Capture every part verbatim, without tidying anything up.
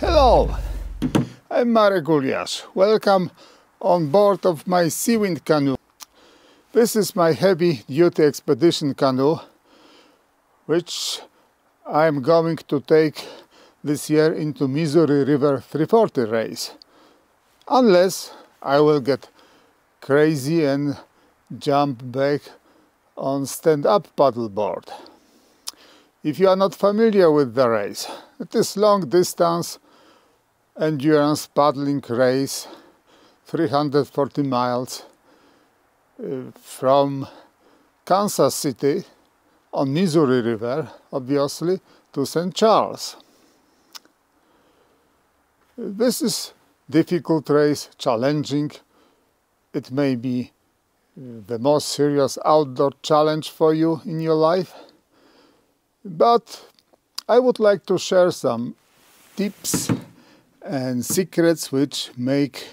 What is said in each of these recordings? Hello, I'm Marek Guglias. Welcome on board of my Sea Wind Canoe. This is my Heavy Duty Expedition Canoe, which I'm going to take this year into Missouri River three forty race. Unless I will get crazy and jump back on stand-up paddleboard. If you are not familiar with the race, it is long-distance endurance paddling race, three hundred forty miles uh, from Kansas City on Missouri River, obviously, to Saint Charles. This is difficult race, challenging. It may be the most serious outdoor challenge for you in your life. But I would like to share some tips and secrets which make,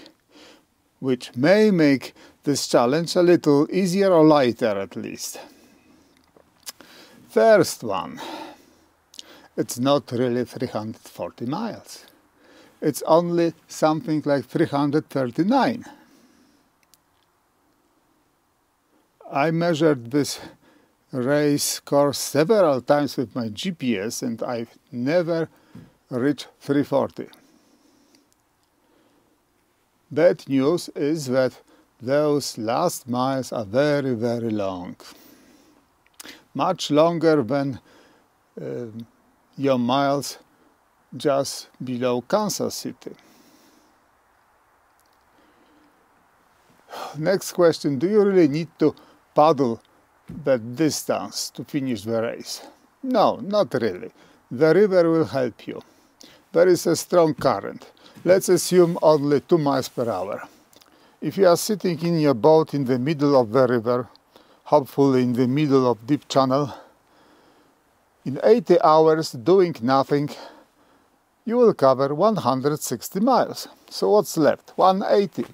which may make this challenge a little easier or lighter at least. First one, it's not really three hundred forty miles. It's only something like three hundred thirty-nine. I measured this race course several times with my G P S and I've never reached three forty. Bad news is that those last miles are very, very long. Much longer than uh, your miles just below Kansas City. Next question, do you really need to paddle that distance to finish the race? No, not really. The river will help you. There is a strong current. Let's assume only two miles per hour. If you are sitting in your boat in the middle of the river, hopefully in the middle of deep channel, in eighty hours doing nothing, you will cover one hundred sixty miles. So what's left? one hundred eighty.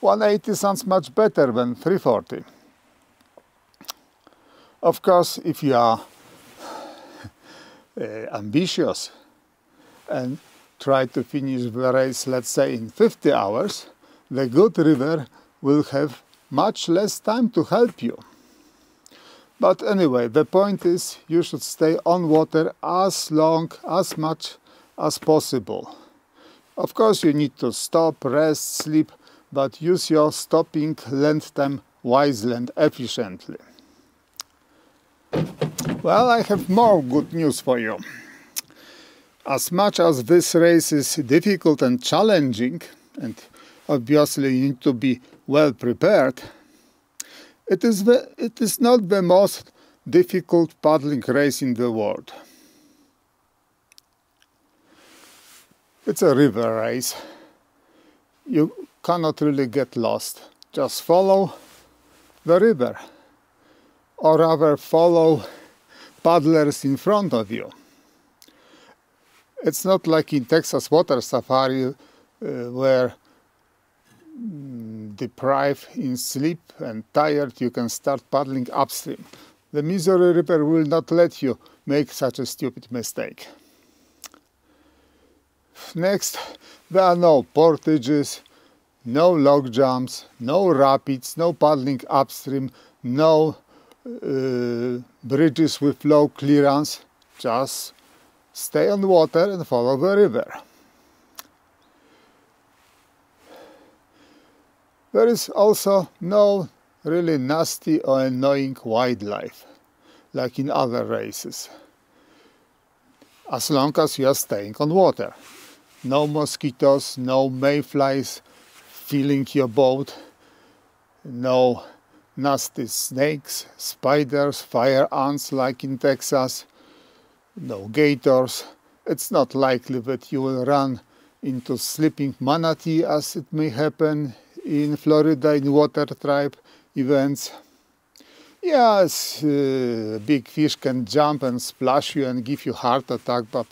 one hundred eighty sounds much better than three forty. Of course, if you are uh, ambitious and try to finish the race, let's say, in fifty hours, the good river will have much less time to help you. But anyway, the point is you should stay on water as long, as much as possible. Of course, you need to stop, rest, sleep, but use your stopping length time wisely and efficiently. Well, I have more good news for you. As much as this race is difficult and challenging, and obviously you need to be well prepared, it is, the, it is not the most difficult paddling race in the world. It's a river race. You cannot really get lost. Just follow the river, or rather follow paddlers in front of you. It's not like in Texas Water Safari uh, where mm, deprived in sleep and tired you can start paddling upstream. The Missouri River will not let you make such a stupid mistake. Next, there are no portages, no log jumps, no rapids, no paddling upstream, no Uh, bridges with low clearance. Just stay on water and follow the river. There is also no really nasty or annoying wildlife like in other races, as long as you are staying on water. No mosquitoes, no mayflies filling your boat, no nasty snakes, spiders, fire ants like in Texas, no gators. It's not likely that you will run into sleeping manatee as it may happen in Florida in water tribe events. Yes, uh, big fish can jump and splash you and give you heart attack, but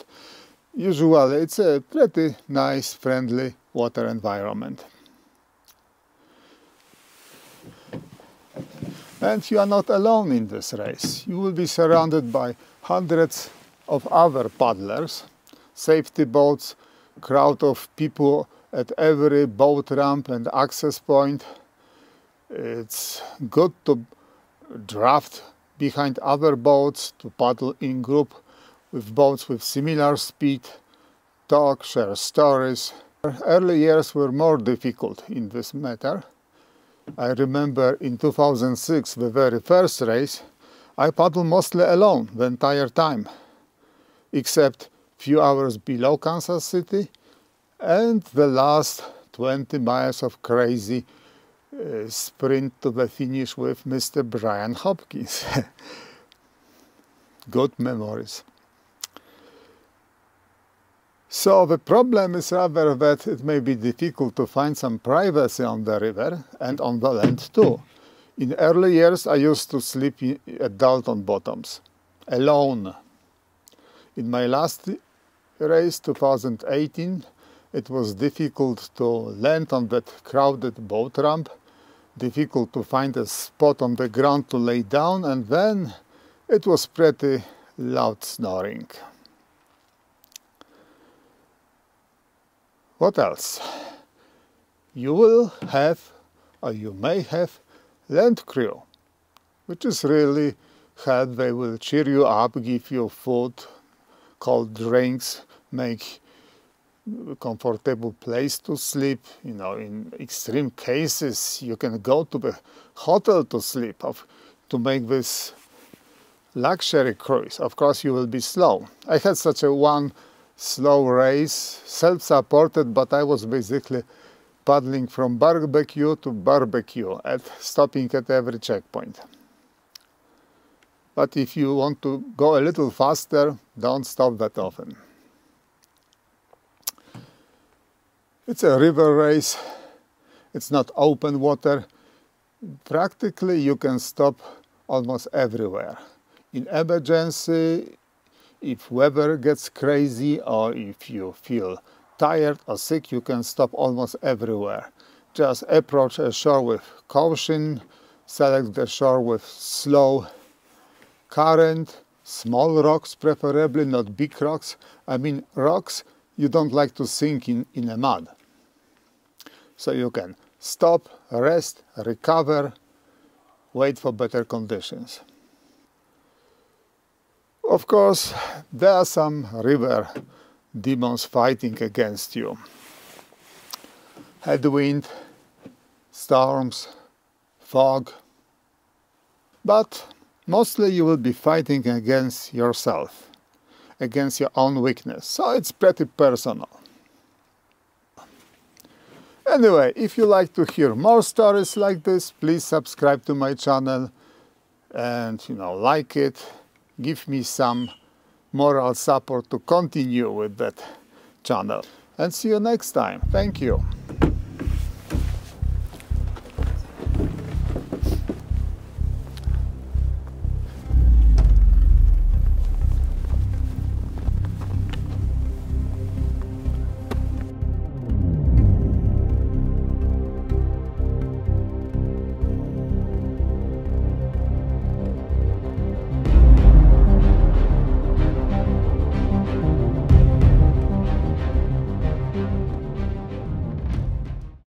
usually it's a pretty nice, friendly water environment. And you are not alone in this race. You will be surrounded by hundreds of other paddlers, safety boats, crowd of people at every boat ramp and access point. It's good to draft behind other boats, to paddle in group with boats with similar speed, talk, share stories. Early years were more difficult in this matter. I remember in two thousand six, the very first race, I paddled mostly alone the entire time, except few hours below Kansas City and the last twenty miles of crazy uh, sprint to the finish with Mister Brian Hopkins. Good memories. So the problem is rather that it may be difficult to find some privacy on the river and on the land too. In early years I used to sleep in, at Dalton Bottoms, alone. In my last race, two thousand eighteen, it was difficult to land on that crowded boat ramp, difficult to find a spot on the ground to lay down, and then it was pretty loud snoring. What else? You will have, or you may have, land crew, which is really helpful. They will cheer you up, give you food, cold drinks, make a comfortable place to sleep. You know, in extreme cases, you can go to the hotel to sleep, of, to make this luxury cruise. Of course, you will be slow. I had such a one slow race, self-supported, but I was basically paddling from barbecue to barbecue, at stopping at every checkpoint. But if you want to go a little faster, don't stop that often. It's a river race. It's not open water. Practically, you can stop almost everywhere. In emergency, if weather gets crazy or if you feel tired or sick, you can stop almost everywhere. Just approach a shore with caution, select the shore with slow current, small rocks preferably, not big rocks. I mean rocks you don't like to sink in, in a mud. So you can stop, rest, recover, wait for better conditions. Of course, there are some river demons fighting against you. Headwind, storms, fog. But mostly you will be fighting against yourself, against your own weakness, so it's pretty personal. Anyway, if you like to hear more stories like this, please subscribe to my channel and, you know, like it. Give me some moral support to continue with that channel. And see you next time. Thank you.